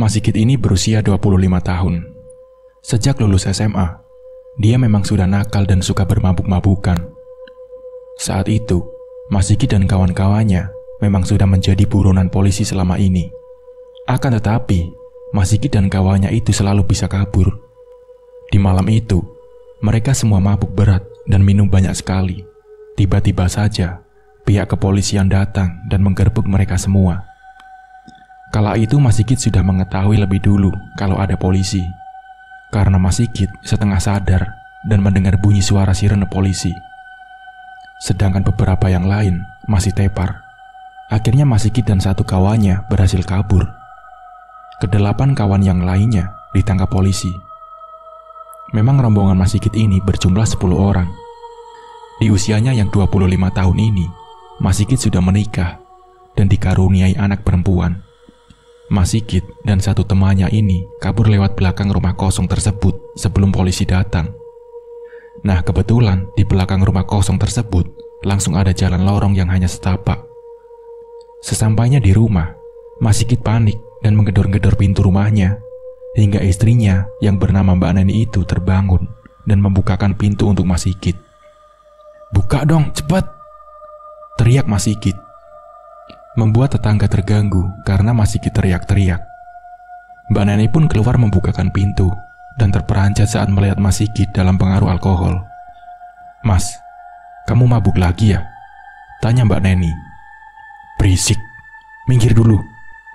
Mas Sigit ini berusia 25 tahun. Sejak lulus SMA, dia memang sudah nakal dan suka bermabuk-mabukan. Saat itu, Mas Sigit dan kawan-kawannya memang sudah menjadi buronan polisi selama ini. Akan tetapi, Mas Sigit dan kawannya itu selalu bisa kabur. Di malam itu, mereka semua mabuk berat dan minum banyak sekali. Tiba-tiba saja, pihak kepolisian datang dan menggerbek mereka semua. Kala itu Mas Sigit sudah mengetahui lebih dulu kalau ada polisi, karena Mas Sigit setengah sadar dan mendengar bunyi suara sirene polisi. Sedangkan beberapa yang lain masih tepar. Akhirnya Mas Sigit dan satu kawannya berhasil kabur. Kedelapan kawan yang lainnya ditangkap polisi. Memang rombongan Mas Sigit ini berjumlah 10 orang. Di usianya yang 25 tahun ini, Mas Sigit sudah menikah dan dikaruniai anak perempuan. Mas Sigit dan satu temannya ini kabur lewat belakang rumah kosong tersebut sebelum polisi datang. Nah, kebetulan di belakang rumah kosong tersebut langsung ada jalan lorong yang hanya setapak. Sesampainya di rumah, Mas Sigit panik dan menggedor-gedor pintu rumahnya, hingga istrinya yang bernama Mbak Neni itu terbangun dan membukakan pintu untuk Mas Sigit. "Buka dong, cepat!" teriak Mas Sigit, membuat tetangga terganggu karena Mas Sigit teriak-teriak. Mbak Neni pun keluar membukakan pintu dan terperanjat saat melihat Mas Sigit dalam pengaruh alkohol. "Mas, kamu mabuk lagi ya?" tanya Mbak Neni. "Berisik, minggir dulu,"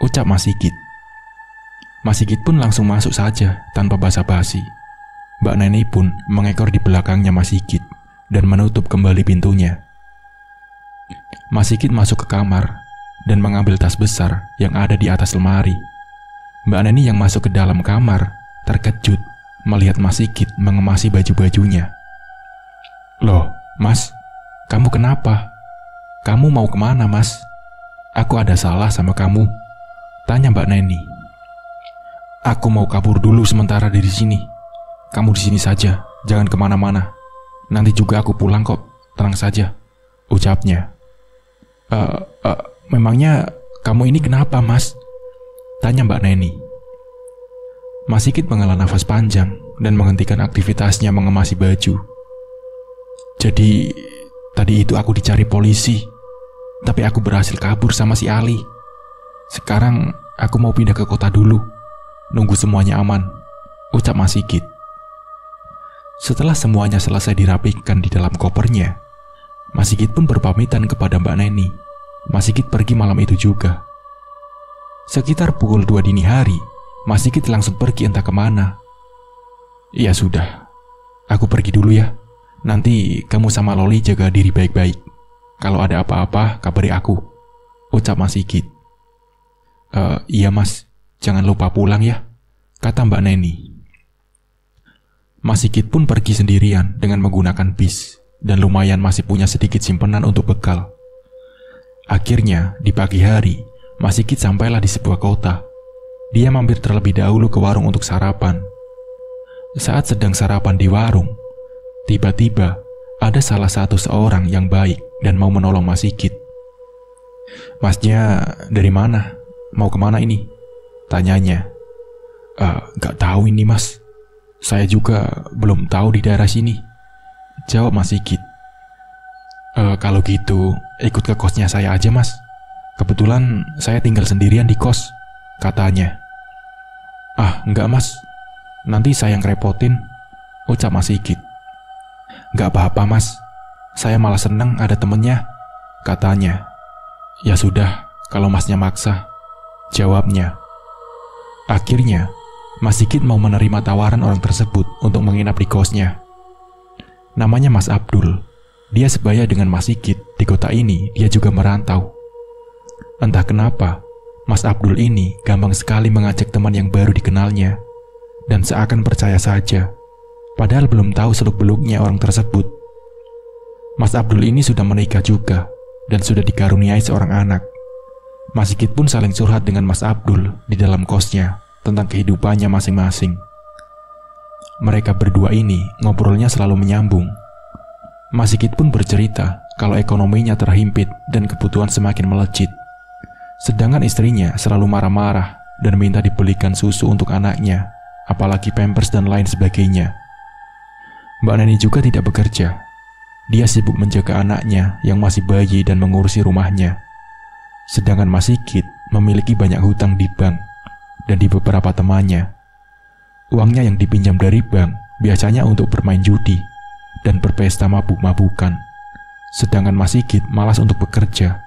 ucap Mas Sigit. Mas Sigit pun langsung masuk saja tanpa basa-basi. Mbak Neni pun mengekor di belakangnya Mas Sigit dan menutup kembali pintunya. Mas Sigit masuk ke kamar dan mengambil tas besar yang ada di atas lemari. Mbak Neni yang masuk ke dalam kamar terkejut melihat Mas Sigit mengemasi baju-bajunya. "Loh, Mas, kamu kenapa? Kamu mau kemana, Mas? Aku ada salah sama kamu?" tanya Mbak Neni. "Aku mau kabur dulu sementara dari sini. Kamu di sini saja, jangan kemana-mana. Nanti juga aku pulang kok, tenang saja," ucapnya. "Memangnya kamu ini kenapa, Mas?" tanya Mbak Neni. Mas Sigit menghela nafas panjang dan menghentikan aktivitasnya mengemasi baju. "Jadi, tadi itu aku dicari polisi, tapi aku berhasil kabur sama si Ali. Sekarang aku mau pindah ke kota dulu, nunggu semuanya aman," ucap Mas Sigit. Setelah semuanya selesai dirapikan di dalam kopernya, Mas Sigit pun berpamitan kepada Mbak Neni. Mas Sigit pergi malam itu juga. Sekitar pukul 2 dini hari, Mas Sigit langsung pergi entah kemana. "Ya sudah, aku pergi dulu ya. Nanti kamu sama Loli jaga diri baik-baik. Kalau ada apa-apa, kabari aku," ucap Mas Sigit. "Iya Mas, jangan lupa pulang ya," kata Mbak Neni. Mas Sigit pun pergi sendirian dengan menggunakan bis dan lumayan masih punya sedikit simpenan untuk bekal. Akhirnya, di pagi hari, Mas Sigit sampailah di sebuah kota. Dia mampir terlebih dahulu ke warung untuk sarapan. Saat sedang sarapan di warung, tiba-tiba ada salah satu seorang yang baik dan mau menolong Mas Sigit. "Masnya dari mana? Mau kemana ini?" tanyanya. "Gak tahu ini, Mas. Saya juga belum tahu di daerah sini," jawab Mas Sigit. "Kalau gitu, ikut ke kosnya saya aja, Mas. Kebetulan saya tinggal sendirian di kos," katanya. "Ah, enggak, Mas. Nanti saya yang repotin," ucap Mas Sigit. "Enggak apa-apa, Mas. Saya malah senang ada temennya," katanya. "Ya sudah, kalau Masnya maksa," jawabnya. Akhirnya, Mas Sigit mau menerima tawaran orang tersebut untuk menginap di kosnya. Namanya Mas Abdul. Dia sebaya dengan Mas Sigit. Di kota ini dia juga merantau. Entah kenapa, Mas Abdul ini gampang sekali mengajak teman yang baru dikenalnya, dan seakan percaya saja, padahal belum tahu seluk-beluknya orang tersebut. Mas Abdul ini sudah menikah juga dan sudah dikaruniai seorang anak. Mas Sigit pun saling curhat dengan Mas Abdul di dalam kosnya tentang kehidupannya masing-masing. Mereka berdua ini ngobrolnya selalu menyambung. Mas Sigit pun bercerita kalau ekonominya terhimpit dan kebutuhan semakin melejit. Sedangkan istrinya selalu marah-marah dan minta dibelikan susu untuk anaknya, apalagi pampers dan lain sebagainya. Mbak Neni juga tidak bekerja. Dia sibuk menjaga anaknya yang masih bayi dan mengurusi rumahnya. Sedangkan Mas Sigit memiliki banyak hutang di bank dan di beberapa temannya. Uangnya yang dipinjam dari bank biasanya untuk bermain judi dan berpesta mabuk-mabukan. Sedangkan Mas Sigit malas untuk bekerja.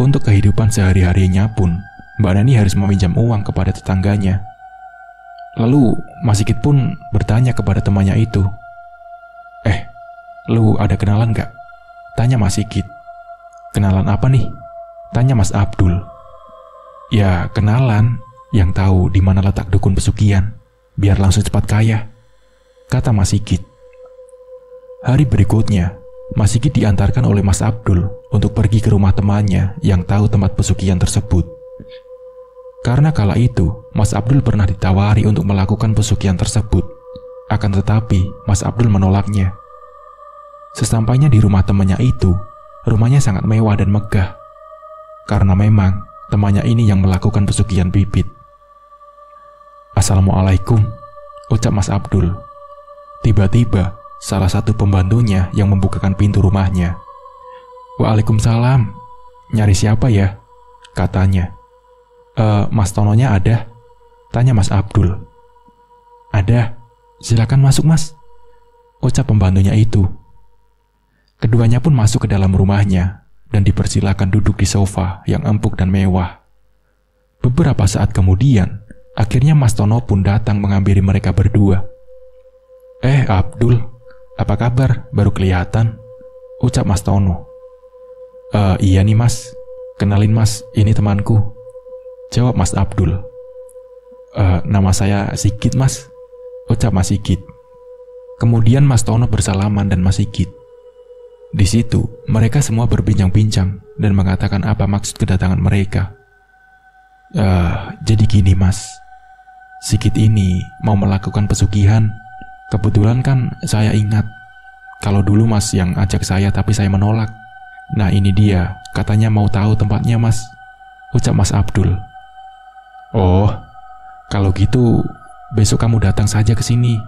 Untuk kehidupan sehari-harinya pun, Mbak Neni harus meminjam uang kepada tetangganya. Lalu Mas Sigit pun bertanya kepada temannya itu, "Eh, lu ada kenalan gak?" Tanya Mas Sigit. "Kenalan apa nih?" Tanya Mas Abdul. "Ya, kenalan yang tahu di mana letak dukun pesugihan, biar langsung cepat kaya," kata Mas Sigit. Hari berikutnya, Mas Sigit diantarkan oleh Mas Abdul untuk pergi ke rumah temannya yang tahu tempat pesugihan tersebut. Karena kala itu, Mas Abdul pernah ditawari untuk melakukan pesugihan tersebut, akan tetapi Mas Abdul menolaknya. Sesampainya di rumah temannya itu, rumahnya sangat mewah dan megah, karena memang temannya ini yang melakukan pesugihan bibit. "Assalamualaikum," ucap Mas Abdul. Tiba-tiba, salah satu pembantunya yang membukakan pintu rumahnya. "Waalaikumsalam, nyari siapa ya?" katanya. Mas Tononya ada?" tanya Mas Abdul. "Ada, silakan masuk Mas," ucap pembantunya itu. Keduanya pun masuk ke dalam rumahnya dan dipersilakan duduk di sofa yang empuk dan mewah. Beberapa saat kemudian, akhirnya Mas Tono pun datang menghampiri mereka berdua. "Eh Abdul, apa kabar? Baru kelihatan," ucap Mas Tono. Iya nih Mas, kenalin Mas, ini temanku," jawab Mas Abdul. Nama saya Sigit Mas," ucap Mas Sigit. Kemudian Mas Tono bersalaman dan Mas Sigit. Di situ mereka semua berbincang-bincang dan mengatakan apa maksud kedatangan mereka. Jadi gini Mas, Sigit ini mau melakukan pesugihan. Kebetulan kan saya ingat kalau dulu Mas yang ajak saya tapi saya menolak. Nah ini dia, katanya mau tahu tempatnya Mas," ucap Mas Abdul. "Oh, kalau gitu besok kamu datang saja ke sini.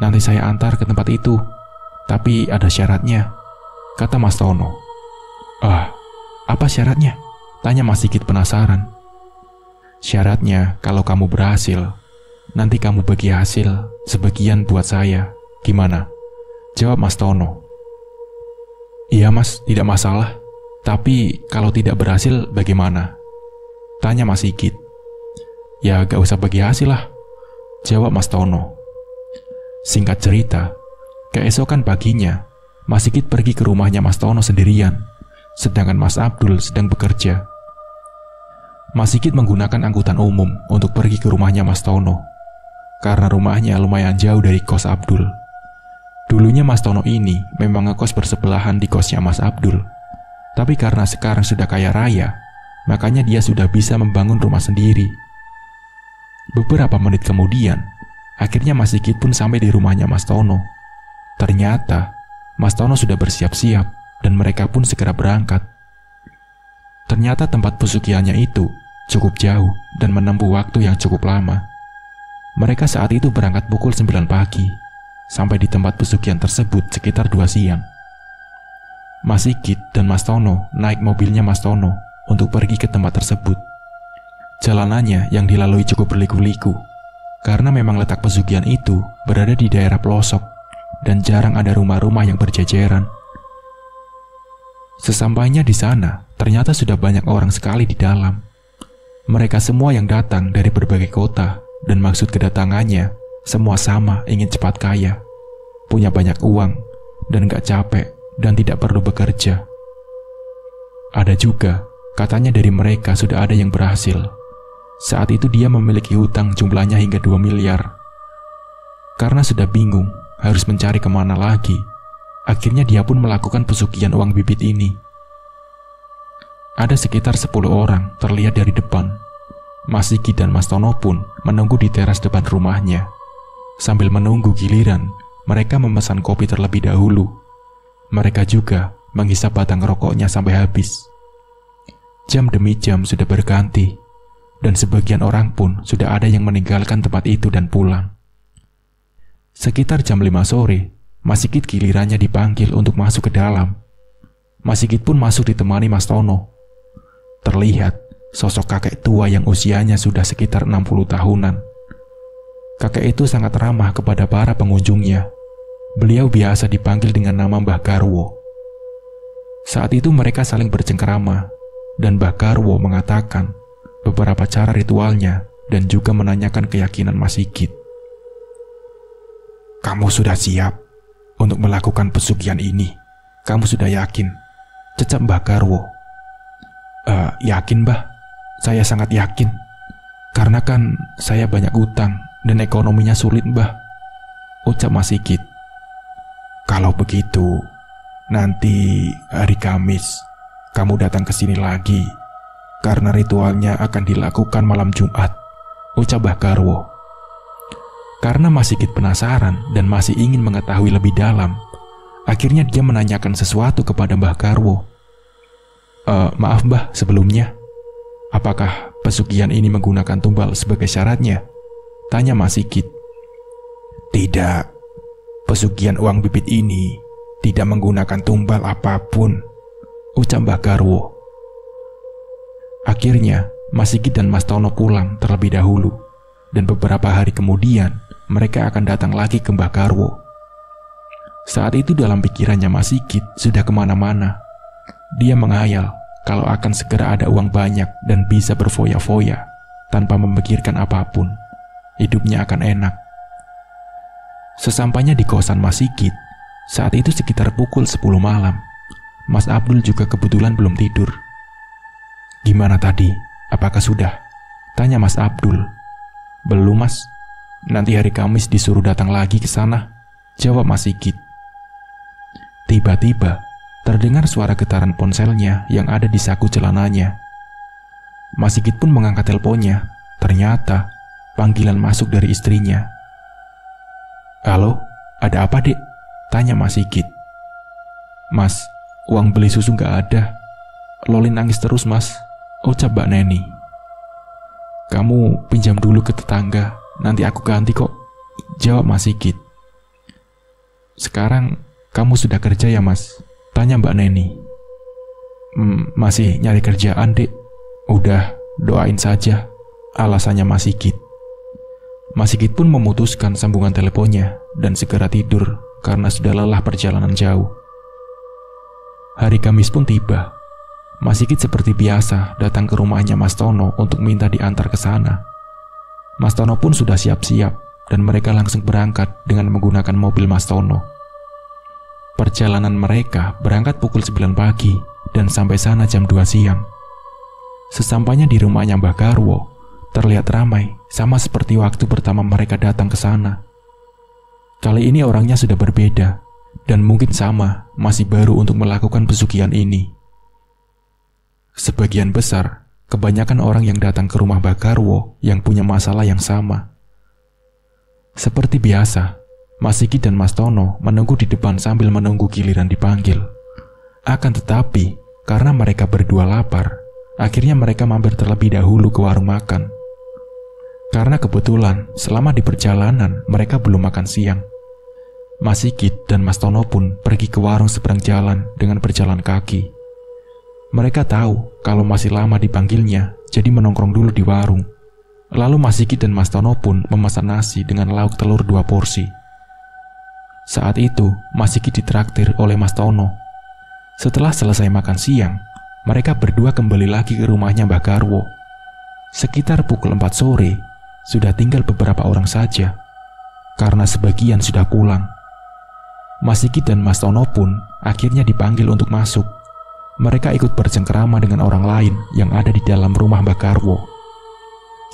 Nanti saya antar ke tempat itu. Tapi ada syaratnya," kata Mas Tono. "Ah, apa syaratnya?" tanya Mas Sigit penasaran. "Syaratnya kalau kamu berhasil, nanti kamu bagi hasil sebagian buat saya, gimana?" jawab Mas Tono. "Iya Mas, tidak masalah. Tapi kalau tidak berhasil bagaimana?" tanya Mas Sigit. "Ya gak usah bagi hasil lah," jawab Mas Tono. Singkat cerita, keesokan paginya Mas Sigit pergi ke rumahnya Mas Tono sendirian, sedangkan Mas Abdul sedang bekerja. Mas Sigit menggunakan angkutan umum untuk pergi ke rumahnya Mas Tono, karena rumahnya lumayan jauh dari kos Abdul. Dulunya Mas Tono ini memang ngekos bersebelahan di kosnya Mas Abdul, tapi karena sekarang sudah kaya raya, makanya dia sudah bisa membangun rumah sendiri. Beberapa menit kemudian, akhirnya Mas Sigit pun sampai di rumahnya Mas Tono. Ternyata Mas Tono sudah bersiap-siap dan mereka pun segera berangkat. Ternyata tempat pesugihannya itu cukup jauh dan menempuh waktu yang cukup lama. Mereka saat itu berangkat pukul 9 pagi, sampai di tempat pesugihan tersebut sekitar 2 siang. Mas Sigit dan Mas Tono naik mobilnya Mas Tono untuk pergi ke tempat tersebut. Jalanannya yang dilalui cukup berliku-liku, karena memang letak pesugihan itu berada di daerah pelosok dan jarang ada rumah-rumah yang berjajaran. Sesampainya di sana, ternyata sudah banyak orang sekali di dalam. Mereka semua yang datang dari berbagai kota, dan maksud kedatangannya semua sama, ingin cepat kaya, punya banyak uang, dan gak capek dan tidak perlu bekerja. Ada juga katanya dari mereka sudah ada yang berhasil. Saat itu dia memiliki hutang jumlahnya hingga 2 miliar. Karena sudah bingung harus mencari kemana lagi, akhirnya dia pun melakukan pesugihan uang bibit ini. Ada sekitar 10 orang terlihat dari depan. Mas Sigit dan Mas Tono pun menunggu di teras depan rumahnya. Sambil menunggu giliran, mereka memesan kopi terlebih dahulu. Mereka juga menghisap batang rokoknya sampai habis. Jam demi jam sudah berganti, dan sebagian orang pun sudah ada yang meninggalkan tempat itu dan pulang. Sekitar jam 5 sore, Mas Sigit gilirannya dipanggil untuk masuk ke dalam. Mas Sigit pun masuk ditemani Mas Tono. Terlihat sosok kakek tua yang usianya sudah sekitar 60 tahunan. Kakek itu sangat ramah kepada para pengunjungnya. Beliau biasa dipanggil dengan nama Mbah Karwo. Saat itu mereka saling bercengkerama, dan Mbah Karwo mengatakan beberapa cara ritualnya dan juga menanyakan keyakinan Mas Sigit. "Kamu sudah siap untuk melakukan pesugihan ini? Kamu sudah yakin?" cecep Mbah Karwo. Yakin, Mbah. Saya sangat yakin. Karena kan saya banyak utang dan ekonominya sulit, Mbah," ucap Mas Sigit. "Kalau begitu, nanti hari Kamis kamu datang ke sini lagi, karena ritualnya akan dilakukan malam Jumat," ucap Mbah Karwo. Karena Mas Sigit penasaran dan masih ingin mengetahui lebih dalam, akhirnya dia menanyakan sesuatu kepada Mbah Karwo. Maaf Mbah, sebelumnya, apakah pesugihan ini menggunakan tumbal sebagai syaratnya?" tanya Mas Sigit. "Tidak, pesugihan uang bibit ini tidak menggunakan tumbal apapun," ucap Mbah Karwo. Akhirnya, Mas Sigit dan Mas Tono pulang terlebih dahulu, dan beberapa hari kemudian mereka akan datang lagi ke Mbah Karwo. Saat itu dalam pikirannya Mas Sigit sudah kemana-mana. Dia menghayal kalau akan segera ada uang banyak dan bisa berfoya-foya tanpa memikirkan apapun. Hidupnya akan enak. Sesampainya di kosan Mas Sigit, saat itu sekitar pukul 10 malam, Mas Abdul juga kebetulan belum tidur. "Gimana tadi? Apakah sudah?" tanya Mas Abdul. "Belum Mas, nanti hari Kamis disuruh datang lagi ke sana," jawab Mas Sigit. Tiba-tiba terdengar suara getaran ponselnya yang ada di saku celananya. Mas Sigit pun mengangkat teleponnya. Ternyata panggilan masuk dari istrinya. "Halo, ada apa Dek?" tanya Mas Sigit. "Mas, uang beli susu gak ada. Loli nangis terus Mas," ucap Mbak Neni. "Kamu pinjam dulu ke tetangga, nanti aku ganti kok," jawab Mas Sigit. "Sekarang kamu sudah kerja ya Mas?" tanya Mbak Neni. Masih nyari kerjaan Dek. Udah, doain saja," alasannya Mas Sigit. Mas Sigit pun memutuskan sambungan teleponnya dan segera tidur karena sudah lelah perjalanan jauh. Hari Kamis pun tiba. Mas Sigit seperti biasa datang ke rumahnya Mas Tono untuk minta diantar ke sana. Mas Tono pun sudah siap-siap dan mereka langsung berangkat dengan menggunakan mobil Mas Tono. Perjalanan mereka berangkat pukul 9 pagi dan sampai sana jam 2 siang. Sesampainya di rumahnya Mbah Karwo, terlihat ramai sama seperti waktu pertama mereka datang ke sana. Kali ini orangnya sudah berbeda, dan mungkin sama, masih baru untuk melakukan pesugihan ini. Sebagian besar, kebanyakan orang yang datang ke rumah Mbah Karwo yang punya masalah yang sama. Seperti biasa, Mas Sigit dan Mas Tono menunggu di depan sambil menunggu giliran dipanggil. Akan tetapi, karena mereka berdua lapar, akhirnya mereka mampir terlebih dahulu ke warung makan. Karena kebetulan selama di perjalanan mereka belum makan siang. Mas Sigit dan Mas Tono pun pergi ke warung seberang jalan dengan berjalan kaki. Mereka tahu kalau masih lama dipanggilnya, jadi menongkrong dulu di warung. Lalu Mas Sigit dan Mas Tono pun memesan nasi dengan lauk telur 2 porsi. Saat itu Mas Sigit ditraktir oleh Mas Tono. Setelah selesai makan siang, mereka berdua kembali lagi ke rumahnya Mbah Karwo. Sekitar pukul 4 sore sudah tinggal beberapa orang saja, karena sebagian sudah pulang. Mas Sigit dan Mas Tono pun akhirnya dipanggil untuk masuk. Mereka ikut bercengkerama dengan orang lain yang ada di dalam rumah Mbah Karwo.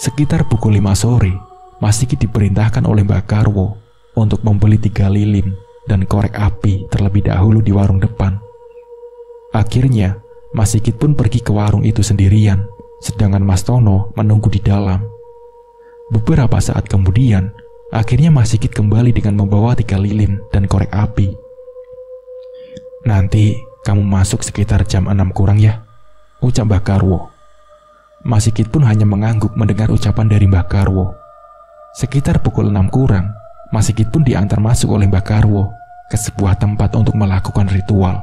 Sekitar pukul 5 sore, Mas Sigit diperintahkan oleh Mbah Karwo untuk membeli 3 lilin dan korek api terlebih dahulu di warung depan. Akhirnya, Mas Sigit pun pergi ke warung itu sendirian, sedangkan Mas Tono menunggu di dalam. Beberapa saat kemudian, akhirnya Mas Sigit kembali dengan membawa 3 lilin dan korek api. "Nanti kamu masuk sekitar jam 6 kurang ya," ucap Mbah Karwo. Mas Sigit pun hanya mengangguk mendengar ucapan dari Mbah Karwo. Sekitar pukul 6 kurang, Mas Sigit pun diantar masuk oleh Mbah Karwo ke sebuah tempat untuk melakukan ritual.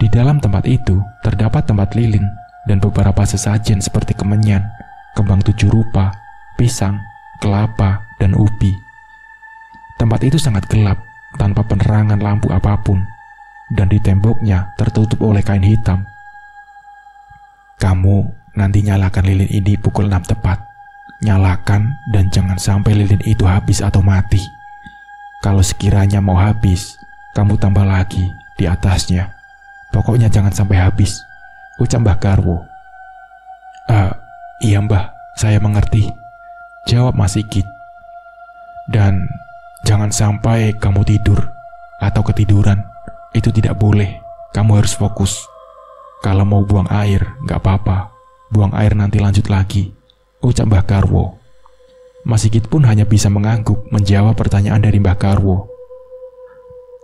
Di dalam tempat itu terdapat tempat lilin dan beberapa sesajen seperti kemenyan, kembang 7 rupa, pisang, kelapa, dan ubi. Tempat itu sangat gelap tanpa penerangan lampu apapun, dan di temboknya tertutup oleh kain hitam. Kamu nanti nyalakan lilin ini pukul 6 tepat. Nyalakan dan jangan sampai lilin itu habis atau mati. Kalau sekiranya mau habis, kamu tambah lagi di atasnya. Pokoknya jangan sampai habis, ucap Mbah Karwo. Iya Mbah, saya mengerti, jawab Mas Sigit. Dan jangan sampai kamu tidur atau ketiduran. Itu tidak boleh. Kamu harus fokus. Kalau mau buang air, nggak apa-apa. Buang air nanti lanjut lagi, ucap Mbah Karwo. Mas Sigit pun hanya bisa mengangguk menjawab pertanyaan dari Mbah Karwo.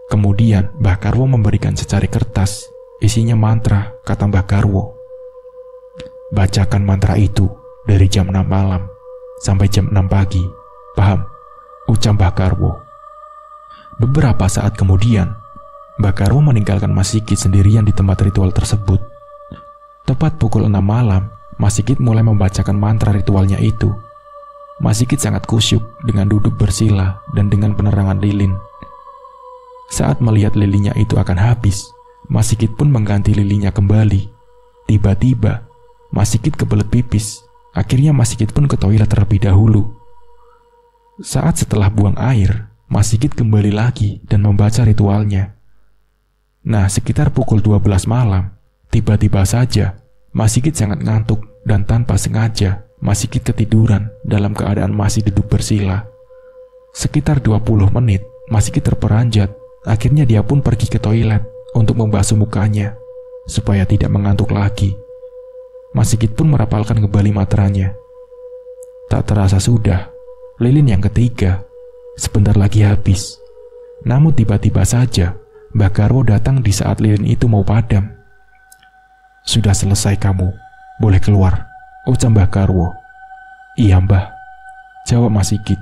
Kemudian Mbah Karwo memberikan secari kertas, isinya mantra, kata Mbah Karwo. Bacakan mantra itu dari jam 6 malam sampai jam 6 pagi, paham? Ucap Mbah Karwo. Beberapa saat kemudian, Mbah Karwo meninggalkan Mas Sigit sendirian di tempat ritual tersebut. Tepat pukul 6 malam, Mas Sigit mulai membacakan mantra ritualnya itu. Mas Sigit sangat kusyuk dengan duduk bersila dan dengan penerangan lilin. Saat melihat lilinnya itu akan habis, Mas Sigit pun mengganti lilinnya kembali. Tiba-tiba, Mas Sigit kebelet pipis. Akhirnya Mas Sigit pun ke toilet terlebih dahulu. Saat setelah buang air, Mas Sigit kembali lagi dan membaca ritualnya. Nah, sekitar pukul 12 malam, tiba-tiba saja, Mas Sigit sangat ngantuk dan tanpa sengaja, Mas Sigit ketiduran dalam keadaan masih duduk bersila. Sekitar 20 menit, Mas Sigit terperanjat, akhirnya dia pun pergi ke toilet untuk membasuh mukanya, supaya tidak mengantuk lagi. Mas Sigit pun merapalkan kembali mantranya. Tak terasa sudah, lilin yang ketiga, sebentar lagi habis. Namun tiba-tiba saja, Mbah Karwo datang di saat lilin itu mau padam. Sudah selesai kamu, boleh keluar, ucap Mbah Karwo. Iya Mbah, jawab Mas Sigit.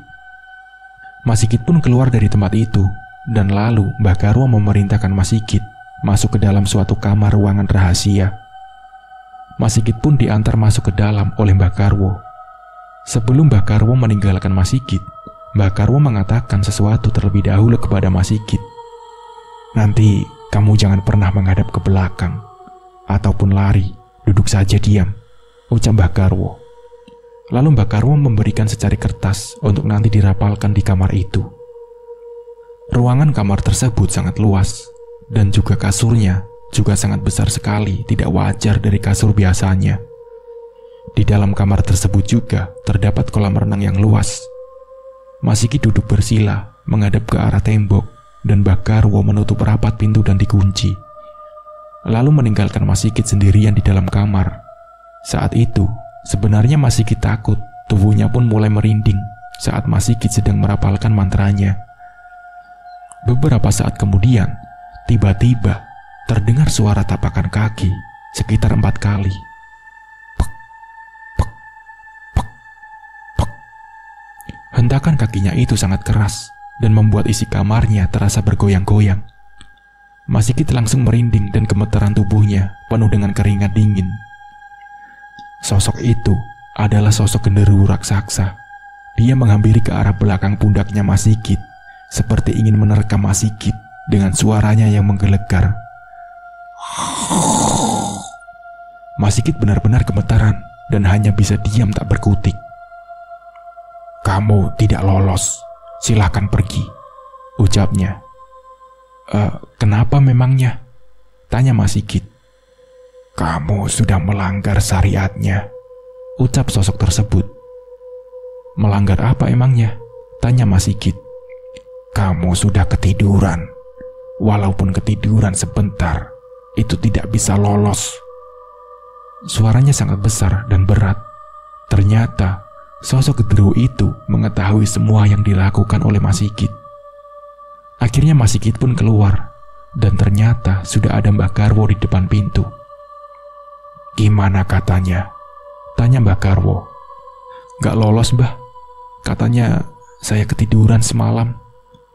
Mas Sigit pun keluar dari tempat itu, dan lalu Mbah Karwo memerintahkan Mas Sigit masuk ke dalam suatu kamar ruangan rahasia. Mas Sigit pun diantar masuk ke dalam oleh Mbah Karwo. Sebelum Mbah Karwo meninggalkan Mas Sigit, Mbah Karwo mengatakan sesuatu terlebih dahulu kepada Mas Sigit. Nanti kamu jangan pernah menghadap ke belakang ataupun lari, duduk saja diam, ucap Mbah Karwo. Lalu Mbah Karwo memberikan secari kertas untuk nanti dirapalkan di kamar itu. Ruangan kamar tersebut sangat luas dan juga kasurnya juga sangat besar sekali, tidak wajar dari kasur biasanya. Di dalam kamar tersebut juga terdapat kolam renang yang luas. Mas Sigit duduk bersila menghadap ke arah tembok, dan Mbah Karwo menutup rapat pintu dan dikunci. Lalu meninggalkan Mas Sigit sendirian di dalam kamar. Saat itu, sebenarnya Mas Sigit takut, tubuhnya pun mulai merinding saat Mas Sigit sedang merapalkan mantranya. Beberapa saat kemudian, tiba-tiba terdengar suara tapakan kaki sekitar 4 kali. Pek, pek, pek, pek. Hentakan kakinya itu sangat keras dan membuat isi kamarnya terasa bergoyang-goyang. Mas Sigit langsung merinding dan gemeteran tubuhnya penuh dengan keringat dingin. Sosok itu adalah sosok genderuwo raksasa. Dia menghampiri ke arah belakang pundaknya Mas Sigit, seperti ingin menerkam Mas Sigit dengan suaranya yang menggelegar. Mas Sigit benar-benar gemetaran dan hanya bisa diam tak berkutik. Kamu tidak lolos, silahkan pergi, ucapnya. Kenapa memangnya? Tanya Mas Sigit. Kamu sudah melanggar syariatnya, ucap sosok tersebut. Melanggar apa emangnya? Tanya Mas Sigit. Kamu sudah ketiduran. Walaupun ketiduran sebentar, itu tidak bisa lolos. Suaranya sangat besar dan berat. Ternyata sosok genderuwo itu mengetahui semua yang dilakukan oleh Mas Sigit. Akhirnya Mas Sigit pun keluar, dan ternyata sudah ada Mbah Karwo di depan pintu. Gimana katanya, Tanya Mbah Karwo. Gak lolos, Mbah. Katanya saya ketiduran semalam.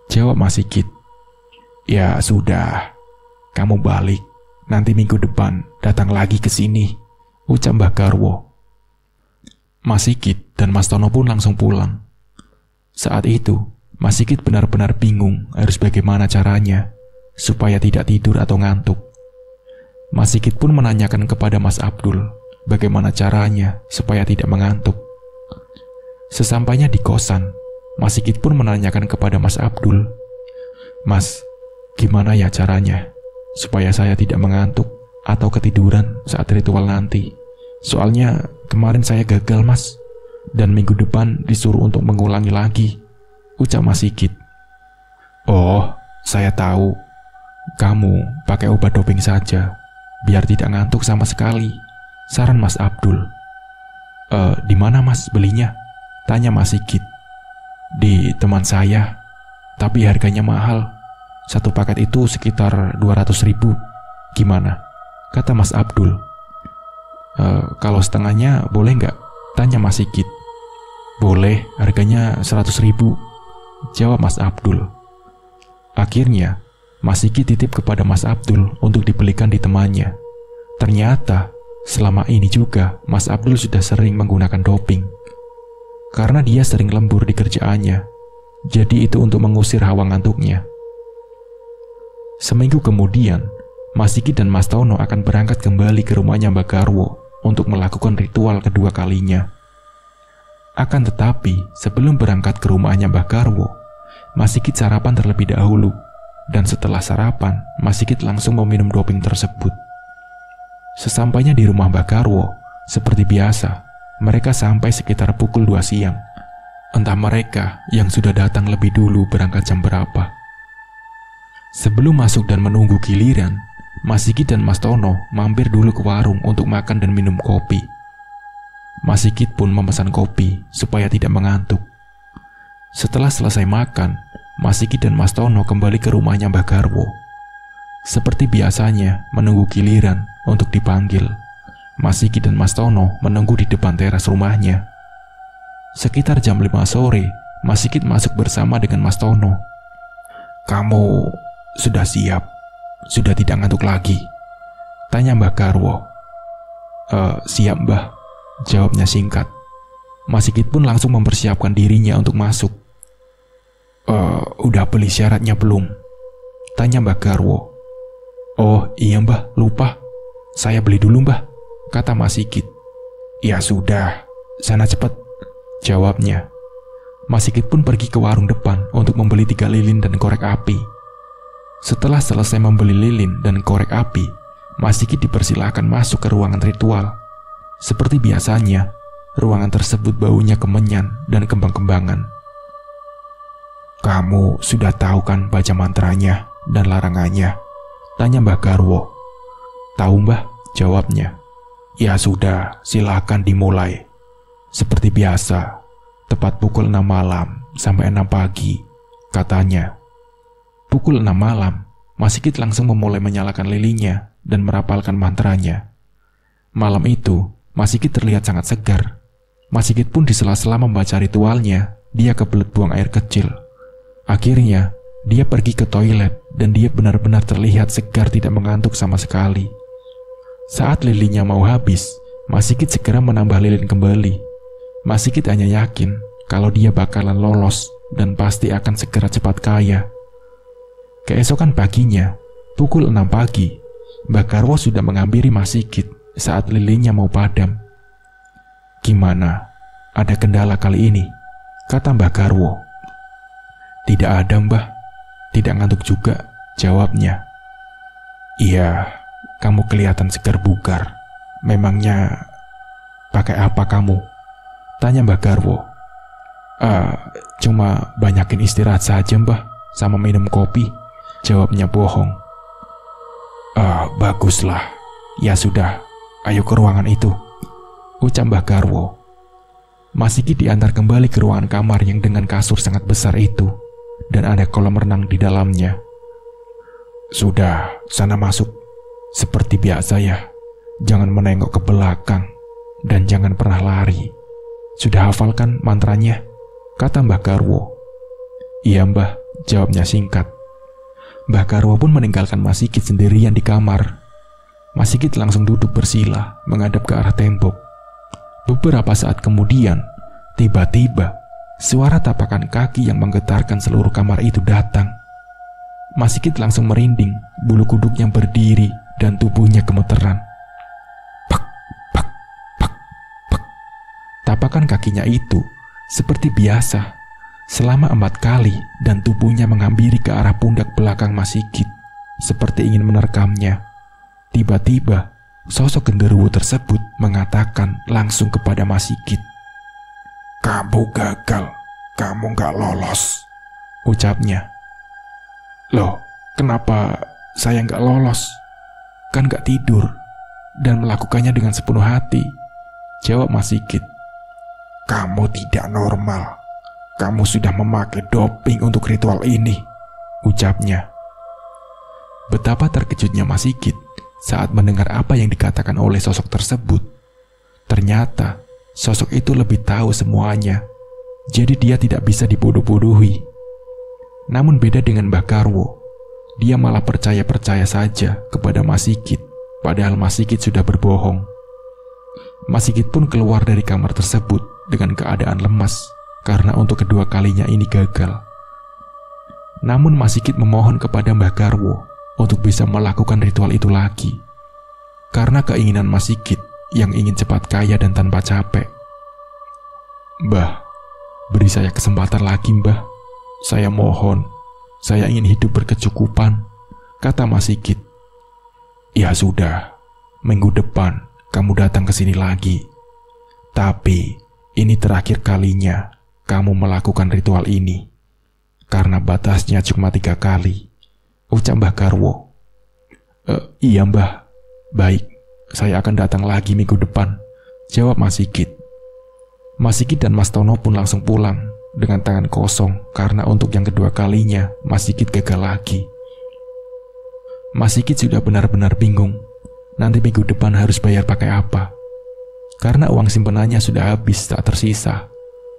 Jawab Mas Sigit. Ya sudah, kamu balik. Nanti minggu depan datang lagi ke sini. Ucap Mbah Karwo. Mas Sigit dan Mas Tono pun langsung pulang. Saat itu, Mas Sigit benar-benar bingung harus bagaimana caranya supaya tidak tidur atau ngantuk. Mas Sigit pun menanyakan kepada Mas Abdul bagaimana caranya supaya tidak mengantuk. Sesampainya di kosan, Mas Sigit pun menanyakan kepada Mas Abdul, "Mas, gimana ya caranya supaya saya tidak mengantuk atau ketiduran saat ritual nanti? Soalnya kemarin saya gagal, Mas, dan minggu depan disuruh untuk mengulangi lagi," ucap Mas Sigit. "Oh, saya tahu. Kamu pakai obat doping saja, biar tidak ngantuk sama sekali," saran Mas Abdul. Di mana, Mas, belinya?" tanya Mas Sigit. "Di teman saya, tapi harganya mahal. Satu paket itu sekitar 200.000. Gimana?" kata Mas Abdul. Kalau setengahnya boleh nggak?" tanya Mas Sigit. "Boleh, harganya 100.000. Jawab Mas Abdul. Akhirnya, Mas Sigit titip kepada Mas Abdul untuk dibelikan di temannya. Ternyata, selama ini juga Mas Abdul sudah sering menggunakan doping. Karena dia sering lembur di kerjaannya, jadi itu untuk mengusir hawa ngantuknya. Seminggu kemudian, Mas Sigit dan Mas Tono akan berangkat kembali ke rumahnya Mbah Karwo untuk melakukan ritual kedua kalinya. Akan tetapi, sebelum berangkat ke rumahnya Mbah Karwo, Mas Sigit sarapan terlebih dahulu, dan setelah sarapan, Mas Sigit langsung meminum doping tersebut. Sesampainya di rumah Mbah Karwo, seperti biasa, mereka sampai sekitar pukul 2 siang. Entah mereka yang sudah datang lebih dulu berangkat jam berapa. Sebelum masuk dan menunggu giliran, Mas Sigit dan Mas Tono mampir dulu ke warung untuk makan dan minum kopi. Mas Sigit pun memesan kopi supaya tidak mengantuk. Setelah selesai makan, Mas Sigit dan Mas Tono kembali ke rumahnya Mbah Karwo. Seperti biasanya, menunggu giliran untuk dipanggil. Mas Sigit dan Mas Tono menunggu di depan teras rumahnya. Sekitar jam 5 sore, Mas Sigit masuk bersama dengan Mas Tono. "Kamu sudah siap? Sudah tidak ngantuk lagi?" tanya Mbah Karwo. Siap, Mbah," jawabnya singkat. Mas Sigit pun langsung mempersiapkan dirinya untuk masuk. Udah beli syaratnya belum?" tanya Mbah Karwo. "Oh iya, Mbah, lupa. Saya beli dulu, Mbah," kata Mas Sigit. "Ya sudah, sana cepat," jawabnya. Mas Sigit pun pergi ke warung depan untuk membeli 3 lilin dan korek api. Setelah selesai membeli lilin dan korek api, Mas Sigit dipersilakan masuk ke ruangan ritual. Seperti biasanya, ruangan tersebut baunya kemenyan dan kembang-kembangan. "Kamu sudah tahu kan baca mantranya dan larangannya?" tanya Mbah Karwo. "Tahu, Mbah," jawabnya. "Ya sudah, silakan dimulai. Seperti biasa, tepat pukul 6 malam sampai 6 pagi, katanya. Pukul 6 malam, Mas Sigit langsung memulai menyalakan lilinnya dan merapalkan mantranya. Malam itu, Mas Sigit terlihat sangat segar. Mas Sigit pun di sela-sela membaca ritualnya, dia kebelet buang air kecil. Akhirnya, dia pergi ke toilet dan dia benar-benar terlihat segar, tidak mengantuk sama sekali. Saat lilinnya mau habis, Mas Sigit segera menambah lilin kembali. Mas Sigit hanya yakin kalau dia bakalan lolos dan pasti akan segera cepat kaya. Keesokan paginya, pukul 6 pagi, Mbah Karwo sudah menghampiri Mas Sigit saat lilinnya mau padam. "Gimana? Ada kendala kali ini?" kata Mbah Karwo. "Tidak ada, Mbah. Tidak ngantuk juga," jawabnya. "Iya, kamu kelihatan segar bugar. Memangnya pakai apa kamu?" tanya Mbah Karwo. Cuma banyakin istirahat saja, Mbah, sama minum kopi," jawabnya bohong. Baguslah. Ya sudah, ayo ke ruangan itu," ucap Mbah Karwo. Mas Sigit diantar kembali ke ruangan kamar yang dengan kasur sangat besar itu, dan ada kolam renang di dalamnya. "Sudah, sana masuk. Seperti biasa ya, jangan menengok ke belakang," dan jangan pernah lari. Sudah hafalkan mantranya? Kata Mbah Karwo. Iya Mbah, jawabnya singkat. Mbah Karwo pun meninggalkan Mas Sigit sendirian di kamar. Mas Sigit langsung duduk bersila menghadap ke arah tembok. Beberapa saat kemudian, tiba-tiba suara tapakan kaki yang menggetarkan seluruh kamar itu datang. Mas Sigit langsung merinding, bulu kuduknya berdiri dan tubuhnya gemeteran. Pak, pak, pak, pak. Tapakan kakinya itu seperti biasa selama 4 kali dan tubuhnya menghampiri ke arah pundak belakang Mas Sigit seperti ingin menerkamnya. Tiba-tiba, sosok genderuwo tersebut mengatakan langsung kepada Mas Sigit. Kamu gagal, kamu gak lolos, ucapnya. Loh, kenapa saya gak lolos? Kan gak tidur, dan melakukannya dengan sepenuh hati, jawab Mas Sigit. Kamu tidak normal. Kamu sudah memakai doping untuk ritual ini, ucapnya. Betapa terkejutnya Mas Sigit saat mendengar apa yang dikatakan oleh sosok tersebut. Ternyata sosok itu lebih tahu semuanya, jadi dia tidak bisa dibodoh-bodohi. Namun beda dengan Mbah Karwo, dia malah percaya-percaya saja kepada Mas Sigit, padahal Mas Sigit sudah berbohong. Mas Sigit pun keluar dari kamar tersebut dengan keadaan lemas, karena untuk kedua kalinya ini gagal. Namun Mas Sigit memohon kepada Mbah Karwo untuk bisa melakukan ritual itu lagi, karena keinginan Mas Sigit yang ingin cepat kaya dan tanpa capek. Mbah, beri saya kesempatan lagi Mbah. Saya mohon, saya ingin hidup berkecukupan, kata Mas Sigit. Ya sudah, minggu depan kamu datang ke sini lagi. Tapi ini terakhir kalinya kamu melakukan ritual ini, karena batasnya cuma 3 kali, ucap Mbah Karwo. Iya Mbah, baik, saya akan datang lagi minggu depan, jawab Mas Sigit. Mas Sigit dan Mas Tono pun langsung pulang dengan tangan kosong, karena untuk yang kedua kalinya Mas Sigit gagal lagi. Mas Sigit sudah benar-benar bingung, nanti minggu depan harus bayar pakai apa, karena uang simpenannya sudah habis tak tersisa.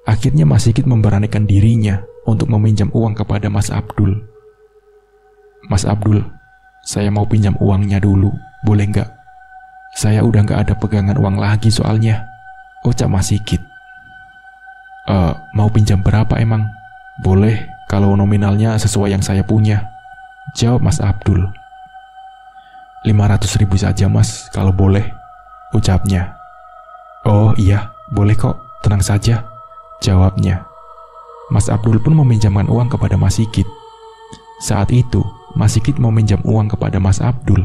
Akhirnya Mas Sigit memberanikan dirinya untuk meminjam uang kepada Mas Abdul. Mas Abdul, saya mau pinjam uangnya dulu, boleh nggak? Saya udah nggak ada pegangan uang lagi soalnya, ucap Mas Sigit. Mau pinjam berapa emang? Boleh, kalau nominalnya sesuai yang saya punya, jawab Mas Abdul. 500.000 saja Mas, kalau boleh, ucapnya. Oh iya, boleh kok, tenang saja, jawabnya. Mas Abdul pun meminjamkan uang kepada Mas Sigit. Saat itu, Mas Sigit meminjam uang kepada Mas Abdul,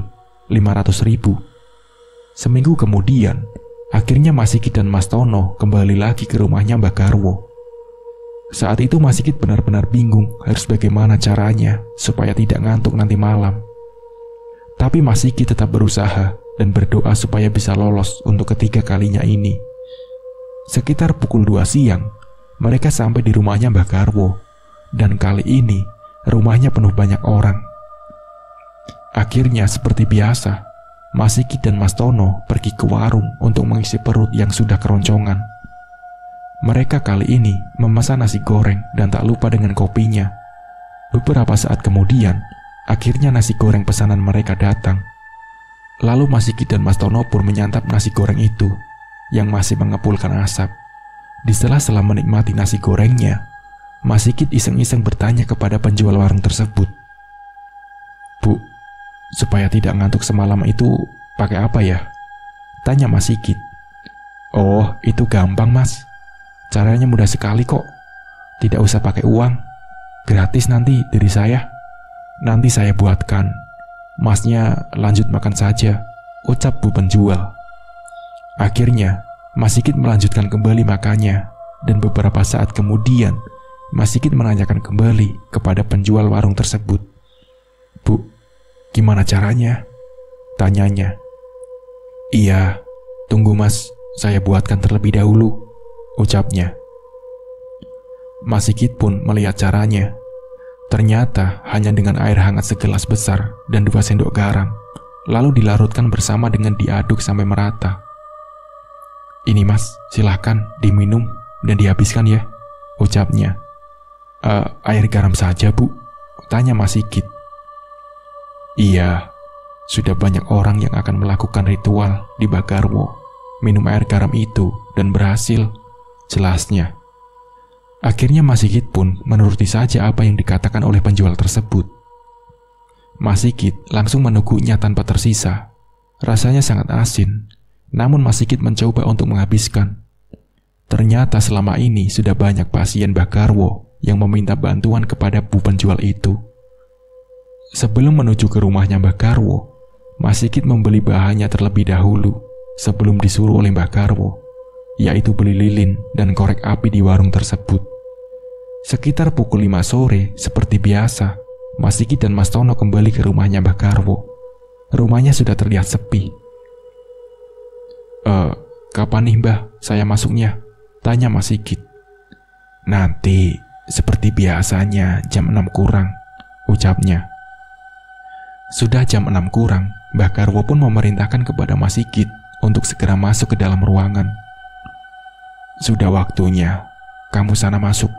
500.000. Seminggu kemudian, akhirnya Mas Sigit dan Mas Tono kembali lagi ke rumahnya Mbah Karwo. Saat itu Mas Sigit benar-benar bingung harus bagaimana caranya supaya tidak ngantuk nanti malam. Tapi Mas Sigit tetap berusaha dan berdoa supaya bisa lolos untuk ketiga kalinya ini. Sekitar pukul 2 siang, mereka sampai di rumahnya Mbah Karwo, dan kali ini rumahnya penuh banyak orang. Akhirnya seperti biasa, Mas Sigit dan Mas Tono pergi ke warung untuk mengisi perut yang sudah keroncongan. Mereka kali ini memesan nasi goreng dan tak lupa dengan kopinya. Beberapa saat kemudian, akhirnya nasi goreng pesanan mereka datang. Lalu Mas Sigit dan Mas Tono pun menyantap nasi goreng itu yang masih mengepulkan asap. Di sela-sela menikmati nasi gorengnya, Mas Sigit iseng-iseng bertanya kepada penjual warung tersebut. Bu, supaya tidak ngantuk semalam itu pakai apa ya? Tanya Mas Sigit. Oh, itu gampang Mas, caranya mudah sekali kok. Tidak usah pakai uang, gratis nanti dari saya. Nanti saya buatkan, Masnya lanjut makan saja, ucap bu penjual. Akhirnya Mas Sigit melanjutkan kembali makannya, dan beberapa saat kemudian Mas Sigit menanyakan kembali kepada penjual warung tersebut. Bu, gimana caranya? Tanyanya. Iya, tunggu Mas, saya buatkan terlebih dahulu, ucapnya. Mas Sigit pun melihat caranya. Ternyata hanya dengan air hangat segelas besar dan 2 sendok garam, lalu dilarutkan bersama dengan diaduk sampai merata. Ini mas, silahkan diminum dan dihabiskan ya, ucapnya. Air garam saja bu, tanya Mas Sigit. Iya, sudah banyak orang yang akan melakukan ritual di Mbah Karwo, minum air garam itu dan berhasil, jelasnya. Akhirnya Mas Sigit pun menuruti saja apa yang dikatakan oleh penjual tersebut. Mas Sigit langsung meneguknya tanpa tersisa. Rasanya sangat asin. Namun Mas Sigit mencoba untuk menghabiskan. Ternyata selama ini sudah banyak pasien Mbah Karwo yang meminta bantuan kepada bu penjual itu. Sebelum menuju ke rumahnya Mbah Karwo, Mas Sigit membeli bahannya terlebih dahulu sebelum disuruh oleh Mbah Karwo, yaitu beli lilin dan korek api di warung tersebut. Sekitar pukul 5 sore, seperti biasa, Mas Sigit dan Mas Tono kembali ke rumahnya Mbah Karwo. Rumahnya sudah terlihat sepi. Kapan nih mbah saya masuknya? Tanya Mas Sigit. Nanti, seperti biasanya jam 6 kurang, ucapnya. Sudah jam 6 kurang, Mbah Karwo pun memerintahkan kepada Mas Sigit untuk segera masuk ke dalam ruangan. Sudah waktunya, kamu sana masuk.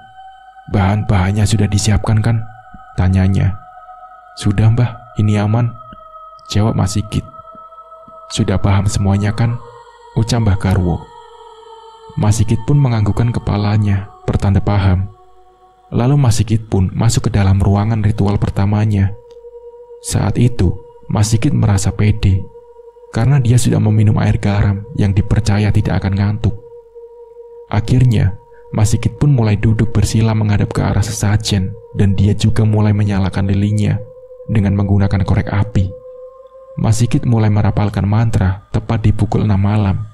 Bahan-bahannya sudah disiapkan kan? Tanyanya. Sudah mbah, ini aman, jawab Mas Sigit. Sudah paham semuanya kan? Ucap Mbah Karwo. Mas Sigit pun menganggukkan kepalanya, pertanda paham. Lalu Mas Sigit pun masuk ke dalam ruangan ritual pertamanya. Saat itu, Mas Sigit merasa pede, karena dia sudah meminum air garam yang dipercaya tidak akan ngantuk. Akhirnya, Mas Sigit pun mulai duduk bersila menghadap ke arah sesajen, dan dia juga mulai menyalakan lilinnya dengan menggunakan korek api. Mas Sigit mulai merapalkan mantra tepat di pukul 6 malam.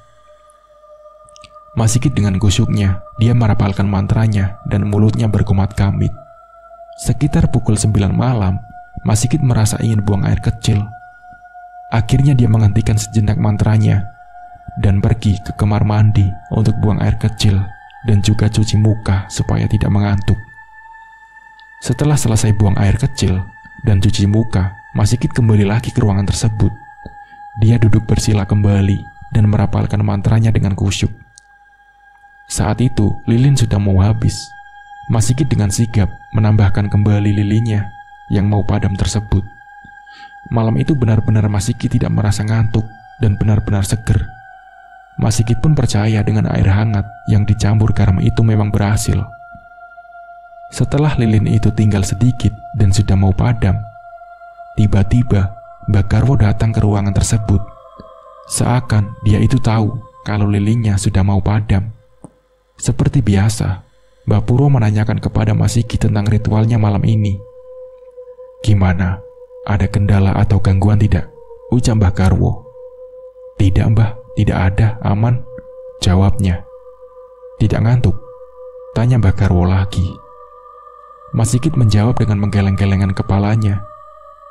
Mas Sigit dengan kusyuknya, dia merapalkan mantranya dan mulutnya berkomat-kamit. Sekitar pukul 9 malam, Mas Sigit merasa ingin buang air kecil. Akhirnya dia menghentikan sejenak mantranya dan pergi ke kamar mandi untuk buang air kecil dan juga cuci muka supaya tidak mengantuk. Setelah selesai buang air kecil dan cuci muka, Mas Sigit kembali lagi ke ruangan tersebut. Dia duduk bersila kembali dan merapalkan mantranya dengan kusyuk. Saat itu, lilin sudah mau habis. Mas Sigit dengan sigap menambahkan kembali lilinnya yang mau padam tersebut. Malam itu benar-benar Mas Sigit tidak merasa ngantuk dan benar-benar seger. Mas Sigit pun percaya dengan air hangat yang dicampur garam itu memang berhasil. Setelah lilin itu tinggal sedikit dan sudah mau padam, tiba-tiba, Mbah Karwo datang ke ruangan tersebut. Seakan dia itu tahu kalau lilinnya sudah mau padam. Seperti biasa, Mbah Purwo menanyakan kepada Mas Sigit tentang ritualnya malam ini. Gimana? Ada kendala atau gangguan tidak? Ucap Mbah Karwo. Tidak mbah, tidak ada, aman, jawabnya. Tidak ngantuk? Tanya Mbah Karwo lagi. Mas Sigit menjawab dengan menggeleng-gelengan kepalanya.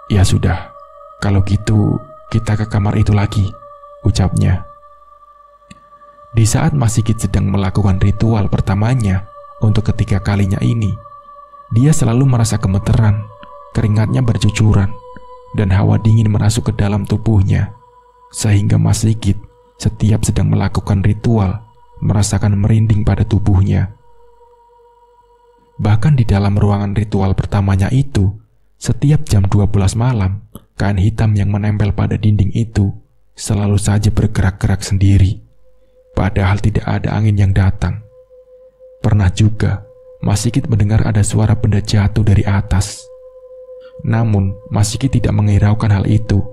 Ya sudah, kalau gitu kita ke kamar itu lagi, ucapnya. Di saat Mas Sigit sedang melakukan ritual pertamanya untuk ketiga kalinya ini, dia selalu merasa gemeteran, keringatnya bercucuran, dan hawa dingin merasuk ke dalam tubuhnya, sehingga Mas Sigit setiap sedang melakukan ritual merasakan merinding pada tubuhnya. Bahkan di dalam ruangan ritual pertamanya itu, setiap jam 12 malam, kain hitam yang menempel pada dinding itu selalu saja bergerak-gerak sendiri, padahal tidak ada angin yang datang. Pernah juga, Mas Sigit mendengar ada suara benda jatuh dari atas. Namun, Mas Sigit tidak menghiraukan hal itu.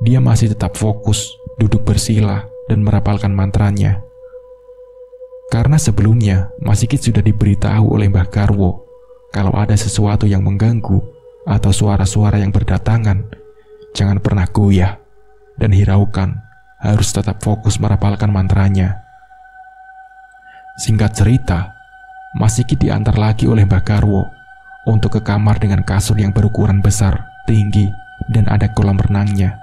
Dia masih tetap fokus, duduk bersila, dan merapalkan mantranya. Karena sebelumnya, Mas Sigit sudah diberitahu oleh Mbah Karwo kalau ada sesuatu yang mengganggu atau suara-suara yang berdatangan, jangan pernah goyah dan hiraukan, harus tetap fokus merapalkan mantranya. Singkat cerita, Mas Sigit diantar lagi oleh Mbah Karwo untuk ke kamar dengan kasur yang berukuran besar, tinggi, dan ada kolam renangnya.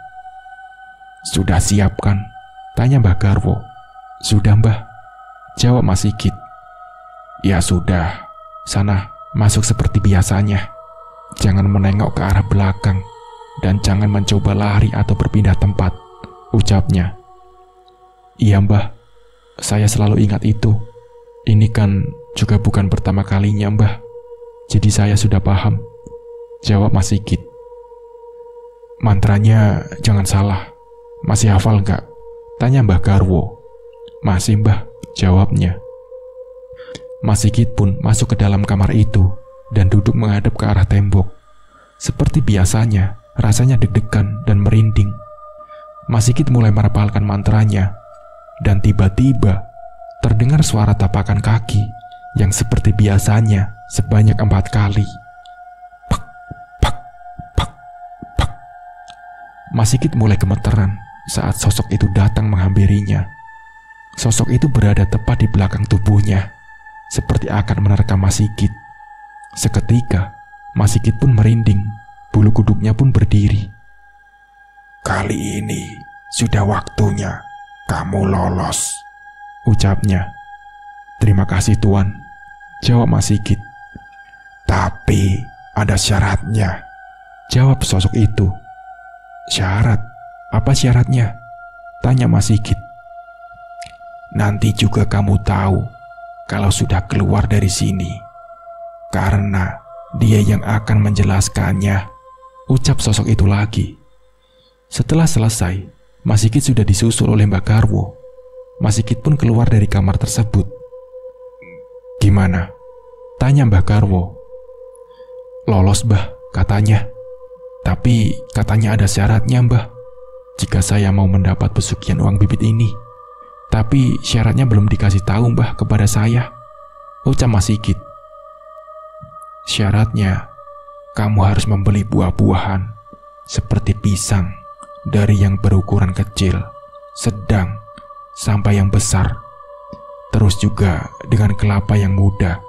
Sudah siapkan? Tanya Mbah Karwo. Sudah mbah, jawab Mas Sigit. Ya sudah, sana masuk seperti biasanya. Jangan menengok ke arah belakang dan jangan mencoba lari atau berpindah tempat, ucapnya. Iya mbah, Saya selalu ingat itu. Ini kan juga bukan pertama kalinya, Mbah. Jadi saya sudah paham, jawab Mas Sigit. Mantranya jangan salah. Masih hafal nggak? Tanya Mbah Karwo. Masih, Mbah, jawabnya. Mas Sigit pun masuk ke dalam kamar itu dan duduk menghadap ke arah tembok. Seperti biasanya, rasanya deg-degan dan merinding. Mas Sigit mulai merapalkan mantranya, dan tiba-tiba terdengar suara tapakan kaki yang seperti biasanya sebanyak 4 kali. Pak, pak, pak, pak. Mas Sigit mulai gemeteran saat sosok itu datang menghampirinya. Sosok itu berada tepat di belakang tubuhnya, seperti akan menerkam Mas Sigit. Seketika, Mas Sigit pun merinding, bulu kuduknya pun berdiri. Kali ini sudah waktunya kamu lolos, ucapnya. Terima kasih, Tuan, jawab Mas Sigit. Tapi ada syaratnya, jawab sosok itu. Syarat? Apa syaratnya? Tanya Mas Sigit. Nanti juga kamu tahu kalau sudah keluar dari sini, karena dia yang akan menjelaskannya, ucap sosok itu lagi. Setelah selesai, Mas Sigit sudah disusul oleh Mbak Karwo. Mas Sigit pun keluar dari kamar tersebut. Gimana? Tanya Mbak Karwo. Lolos, Mbah, katanya. Tapi katanya ada syaratnya, Mbah. Jika saya mau mendapat pesugihan uang bibit ini. Tapi syaratnya belum dikasih tahu, Mbah, kepada saya, ucap Mas Sigit. Syaratnya, kamu harus membeli buah-buahan seperti pisang, dari yang berukuran kecil, sedang, sampai yang besar. Terus juga dengan kelapa yang muda,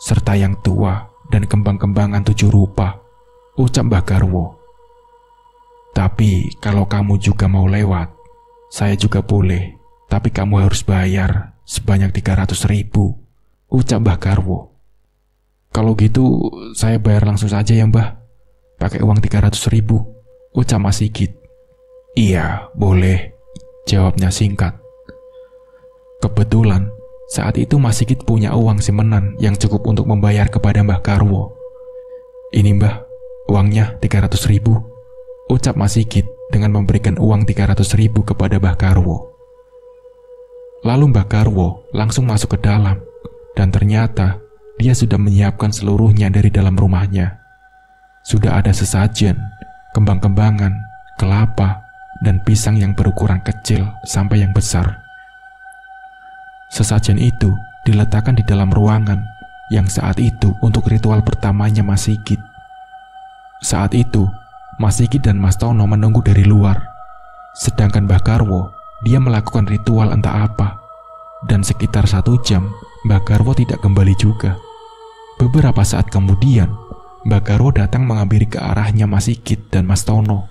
serta yang tua dan kembang-kembangan 7 rupa, ucap Mbah Karwo. Tapi kalau kamu juga mau lewat, saya juga boleh, tapi kamu harus bayar sebanyak 300.000, ucap Mbah Karwo. Kalau gitu, saya bayar langsung saja ya, Mbah. Pakai uang 300.000, ucap Mas Sigit. Iya, boleh, jawabnya singkat. Kebetulan, saat itu Mas Sigit punya uang simpenan yang cukup untuk membayar kepada Mbah Karwo. Ini, Mbah, uangnya 300.000, ucap Mas Sigit dengan memberikan uang 300.000 kepada Mbah Karwo. Lalu Mbah Karwo langsung masuk ke dalam, dan ternyata dia sudah menyiapkan seluruhnya dari dalam rumahnya. Sudah ada sesajen, kembang-kembangan, kelapa, dan pisang yang berukuran kecil sampai yang besar. Sesajen itu diletakkan di dalam ruangan yang saat itu untuk ritual pertamanya Mas Sigit. Saat itu, Mas Sigit dan Mas Tono menunggu dari luar. Sedangkan Mbah Karwo, dia melakukan ritual entah apa. Dan sekitar 1 jam, Mbah Karwo tidak kembali juga. Beberapa saat kemudian, Mbah Karwo datang menghampiri ke arahnya Mas Sigit dan Mas Tono.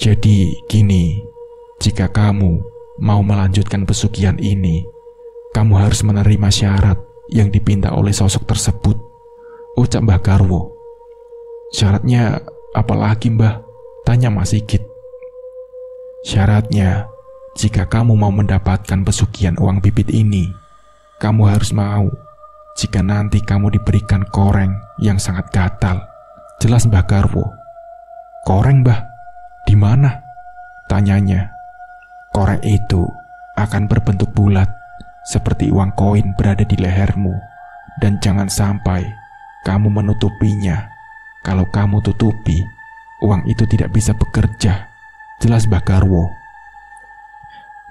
Jadi gini, jika kamu mau melanjutkan pesugihan ini, kamu harus menerima syarat yang dipinta oleh sosok tersebut, ucap Mbah Karwo. Syaratnya apa lagi, Mbah? Tanya Mas Sigit. Syaratnya, jika kamu mau mendapatkan pesugihan uang bibit ini, kamu harus mau jika nanti kamu diberikan koreng yang sangat gatal, jelas Mbah Karwo. Koreng, Mbah? Di mana? Tanyanya. Koreng itu akan berbentuk bulat, seperti uang koin berada di lehermu, dan jangan sampai kamu menutupinya. Kalau kamu tutupi, uang itu tidak bisa bekerja, jelas Mbah Karwo.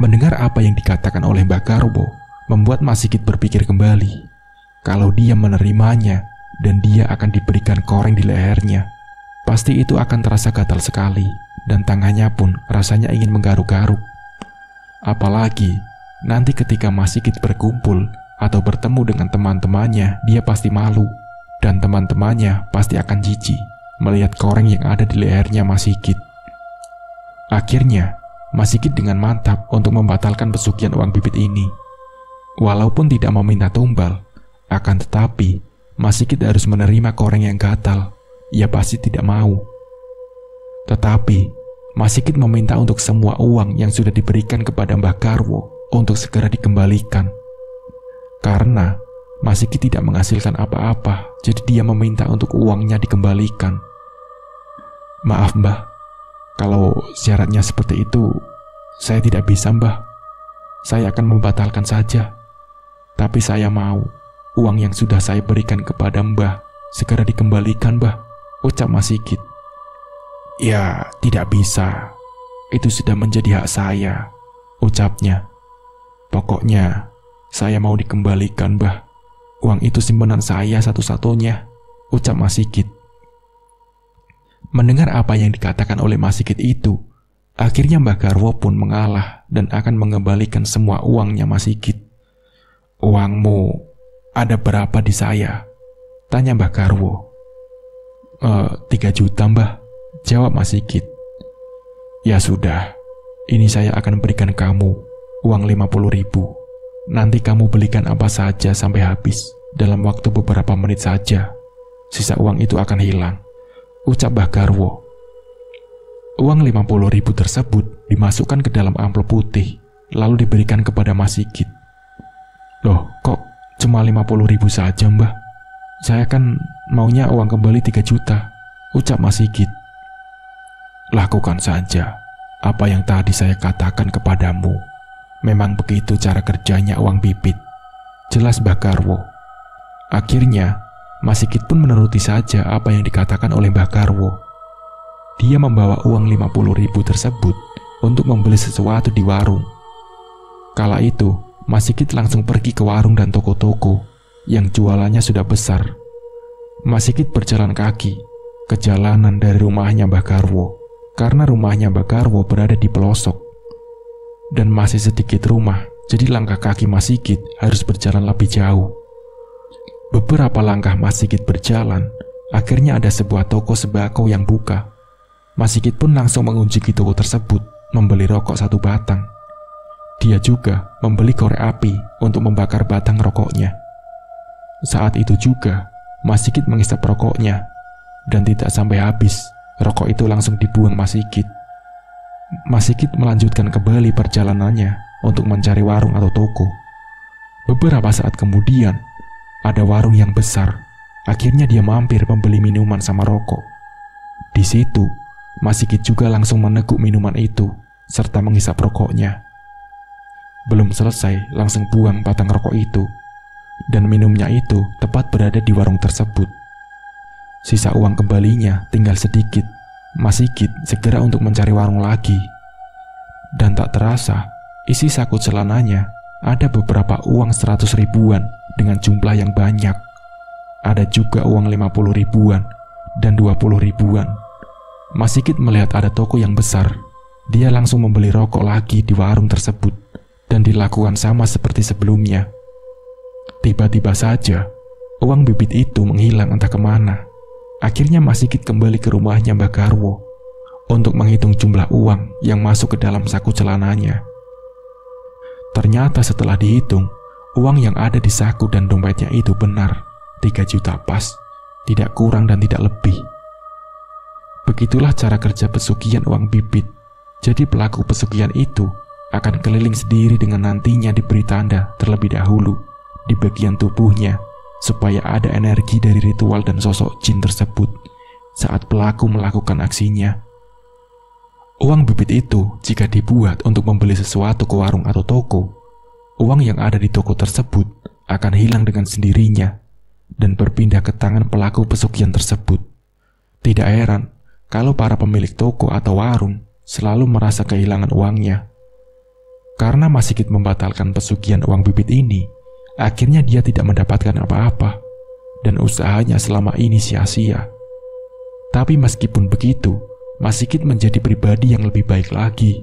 Mendengar apa yang dikatakan oleh Mbah Karwo membuat Mas Sigit berpikir kembali. Kalau dia menerimanya dan dia akan diberikan koreng di lehernya, pasti itu akan terasa gatal sekali, dan tangannya pun rasanya ingin menggaruk-garuk. Apalagi nanti ketika Mas Sigit berkumpul atau bertemu dengan teman-temannya, dia pasti malu, dan teman-temannya pasti akan jijik melihat koreng yang ada di lehernya Mas Sigit. Akhirnya, Mas Sigit dengan mantap untuk membatalkan pesugihan uang bibit ini. Walaupun tidak meminta tumbal, akan tetapi Mas Sigit harus menerima koreng yang gatal. Ia pasti tidak mau. Tetapi Mas Sigit meminta untuk semua uang yang sudah diberikan kepada Mbah Karwo untuk segera dikembalikan. Karena Mas Sigit tidak menghasilkan apa-apa, jadi dia meminta untuk uangnya dikembalikan. Maaf Mbah, kalau syaratnya seperti itu, saya tidak bisa Mbah. Saya akan membatalkan saja. Tapi saya mau uang yang sudah saya berikan kepada Mbah segera dikembalikan Mbah, ucap Mas Sigit. Ya, tidak bisa. Itu sudah menjadi hak saya, ucapnya. Pokoknya, saya mau dikembalikan Mbah. Uang itu simpanan saya satu-satunya, ucap Mas Sigit. Mendengar apa yang dikatakan oleh Mas Sigit itu, akhirnya Mbah Karwo pun mengalah dan akan mengembalikan semua uangnya Mas Sigit. Uangmu ada berapa di saya? Tanya Mbah Karwo. 3 juta Mbah, jawab Mas Sigit. Ya sudah, ini saya akan berikan kamu uang 50.000. Nanti kamu belikan apa saja sampai habis dalam waktu beberapa menit saja. Sisa uang itu akan hilang, ucap Mbah Karwo. Uang 50.000 tersebut dimasukkan ke dalam amplop putih, lalu diberikan kepada Mas Sigit. Loh, kok cuma 50.000 saja Mbah? Saya kan maunya uang kembali 3 juta, ucap Mas Sigit. Lakukan saja apa yang tadi saya katakan kepadamu. Memang begitu cara kerjanya uang bibit, jelas Mbah Karwo. Akhirnya Mas Sigit pun menuruti saja apa yang dikatakan oleh Mbah Karwo. Dia membawa uang 50.000 tersebut untuk membeli sesuatu di warung. Kala itu, Mas Sigit langsung pergi ke warung dan toko-toko yang jualannya sudah besar. Mas Sigit berjalan kaki ke jalanan dari rumahnya Mbah Karwo, karena rumahnya Mbah Karwo berada di pelosok dan masih sedikit rumah, jadi langkah kaki Mas Sigit harus berjalan lebih jauh. Beberapa langkah Mas Sigit berjalan, akhirnya ada sebuah toko sembako yang buka. Mas Sigit pun langsung mengunjungi toko tersebut, membeli rokok 1 batang. Dia juga membeli korek api untuk membakar batang rokoknya. Saat itu juga, Mas Sigit menghisap rokoknya, dan tidak sampai habis, rokok itu langsung dibuang Mas Sigit. Mas Sigit melanjutkan kembali perjalanannya untuk mencari warung atau toko. Beberapa saat kemudian, ada warung yang besar. Akhirnya dia mampir membeli minuman sama rokok. Di situ, Mas Sigit juga langsung meneguk minuman itu serta menghisap rokoknya. Belum selesai, langsung buang batang rokok itu dan minumnya itu tepat berada di warung tersebut. Sisa uang kembalinya tinggal sedikit. Mas Sigit segera untuk mencari warung lagi. Dan tak terasa, isi saku celananya ada beberapa uang 100 ribuan. Dengan jumlah yang banyak. Ada juga uang 50 ribuan dan 20 ribuan. Mas Sigit melihat ada toko yang besar. Dia langsung membeli rokok lagi di warung tersebut dan dilakukan sama seperti sebelumnya. Tiba-tiba saja uang bibit itu menghilang entah kemana. Akhirnya Mas Sigit kembali ke rumahnya Mbah Karwo untuk menghitung jumlah uang yang masuk ke dalam saku celananya. Ternyata setelah dihitung, uang yang ada di saku dan dompetnya itu benar 3 juta pas, tidak kurang dan tidak lebih. Begitulah cara kerja pesugihan uang bibit. Jadi pelaku pesugihan itu akan keliling sendiri dengan nantinya diberi tanda terlebih dahulu di bagian tubuhnya, supaya ada energi dari ritual dan sosok jin tersebut saat pelaku melakukan aksinya. Uang bibit itu jika dibuat untuk membeli sesuatu ke warung atau toko, uang yang ada di toko tersebut akan hilang dengan sendirinya dan berpindah ke tangan pelaku pesugihan tersebut. Tidak heran kalau para pemilik toko atau warung selalu merasa kehilangan uangnya. Karena Mas Sigit membatalkan pesugihan uang bibit ini, akhirnya dia tidak mendapatkan apa-apa dan usahanya selama ini sia-sia. Tapi meskipun begitu, Mas Sigit menjadi pribadi yang lebih baik lagi.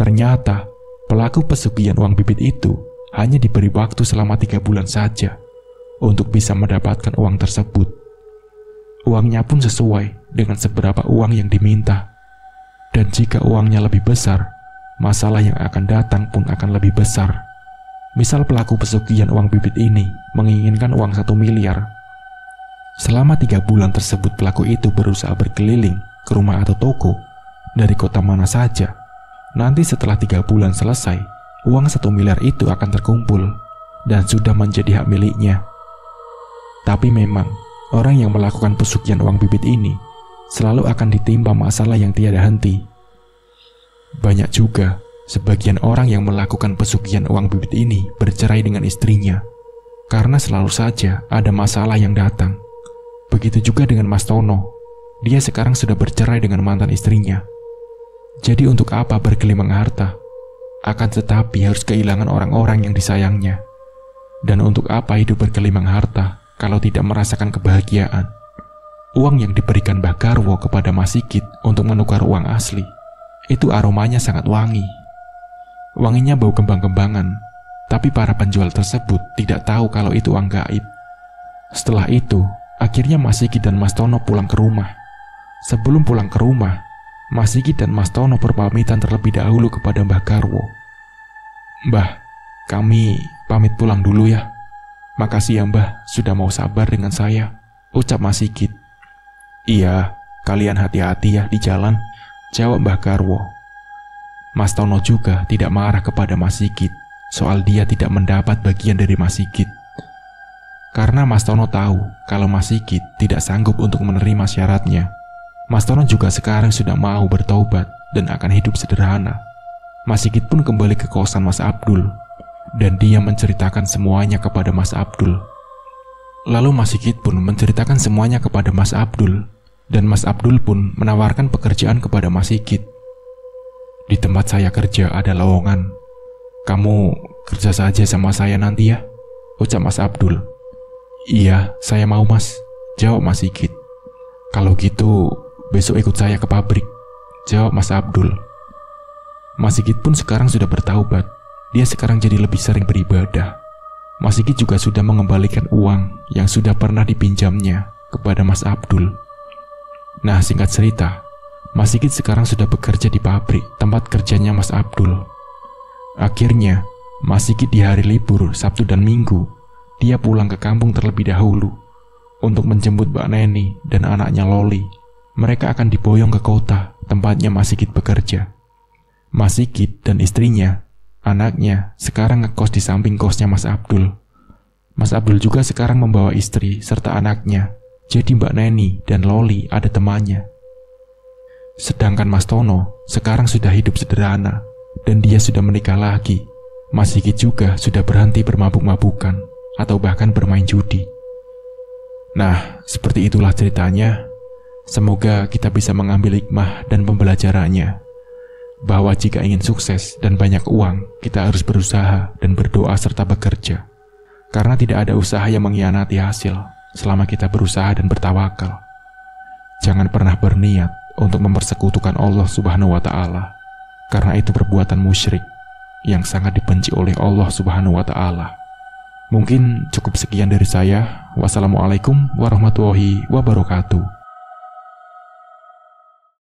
Ternyata pelaku pesugihan uang bibit itu hanya diberi waktu selama 3 bulan saja untuk bisa mendapatkan uang tersebut. Uangnya pun sesuai dengan seberapa uang yang diminta. Dan jika uangnya lebih besar, masalah yang akan datang pun akan lebih besar. Misal pelaku pesugihan uang bibit ini menginginkan uang 1 miliar. Selama 3 bulan tersebut pelaku itu berusaha berkeliling ke rumah atau toko dari kota mana saja. Nanti setelah 3 bulan selesai, uang 1 miliar itu akan terkumpul dan sudah menjadi hak miliknya. Tapi memang orang yang melakukan pesugihan uang bibit ini selalu akan ditimpa masalah yang tiada henti. Banyak juga sebagian orang yang melakukan pesugihan uang bibit ini bercerai dengan istrinya karena selalu saja ada masalah yang datang. Begitu juga dengan Mas Tono, dia sekarang sudah bercerai dengan mantan istrinya. Jadi untuk apa bergelimang harta? Akan tetapi harus kehilangan orang-orang yang disayangnya. Dan untuk apa hidup bergelimang harta kalau tidak merasakan kebahagiaan? Uang yang diberikan Mbah Karwo kepada Mas Sigit untuk menukar uang asli, itu aromanya sangat wangi. Wanginya bau kembang-kembangan, tapi para penjual tersebut tidak tahu kalau itu uang gaib. Setelah itu, akhirnya Mas Sigit dan Mas Tono pulang ke rumah. Sebelum pulang ke rumah, Mas Sigit dan Mas Tono berpamitan terlebih dahulu kepada Mbah Karwo. "Mbah, kami pamit pulang dulu ya. Makasih ya Mbah, sudah mau sabar dengan saya," ucap Mas Sigit. "Iya, kalian hati-hati ya di jalan," jawab Mbah Karwo. Mas Tono juga tidak marah kepada Mas Sigit soal dia tidak mendapat bagian dari Mas Sigit, karena Mas Tono tahu kalau Mas Sigit tidak sanggup untuk menerima syaratnya. Mas Tono juga sekarang sudah mau bertaubat dan akan hidup sederhana. Mas Sigit pun kembali ke kosan Mas Abdul dan dia menceritakan semuanya kepada Mas Abdul. Lalu Mas Sigit pun menceritakan semuanya kepada Mas Abdul dan Mas Abdul pun menawarkan pekerjaan kepada Mas Sigit. "Di tempat saya kerja ada lowongan. Kamu kerja saja sama saya nanti ya," ucap Mas Abdul. "Iya, saya mau Mas," jawab Mas Sigit. "Kalau gitu besok ikut saya ke pabrik," jawab Mas Abdul. Mas Sigit pun sekarang sudah bertaubat. Dia sekarang jadi lebih sering beribadah. Mas Sigit juga sudah mengembalikan uang yang sudah pernah dipinjamnya kepada Mas Abdul. Nah, singkat cerita, Mas Sigit sekarang sudah bekerja di pabrik tempat kerjanya Mas Abdul. Akhirnya, Mas Sigit di hari libur Sabtu dan Minggu, dia pulang ke kampung terlebih dahulu untuk menjemput Mbak Neni dan anaknya Loli. Mereka akan diboyong ke kota tempatnya Mas Sigit bekerja. Mas Sigit dan istrinya, anaknya sekarang ngekos di samping kosnya Mas Abdul. Mas Abdul juga sekarang membawa istri serta anaknya. Jadi Mbak Neni dan Loli ada temannya. Sedangkan Mas Tono sekarang sudah hidup sederhana dan dia sudah menikah lagi. Mas Sigit juga sudah berhenti bermabuk-mabukan atau bahkan bermain judi. Nah, seperti itulah ceritanya. Semoga kita bisa mengambil hikmah dan pembelajarannya, bahwa jika ingin sukses dan banyak uang, kita harus berusaha dan berdoa serta bekerja. Karena tidak ada usaha yang mengkhianati hasil selama kita berusaha dan bertawakal. Jangan pernah berniat untuk mempersekutukan Allah Subhanahu wa Ta'ala, karena itu perbuatan musyrik yang sangat dibenci oleh Allah Subhanahu wa Ta'ala. Mungkin cukup sekian dari saya. Wassalamualaikum warahmatullahi wabarakatuh.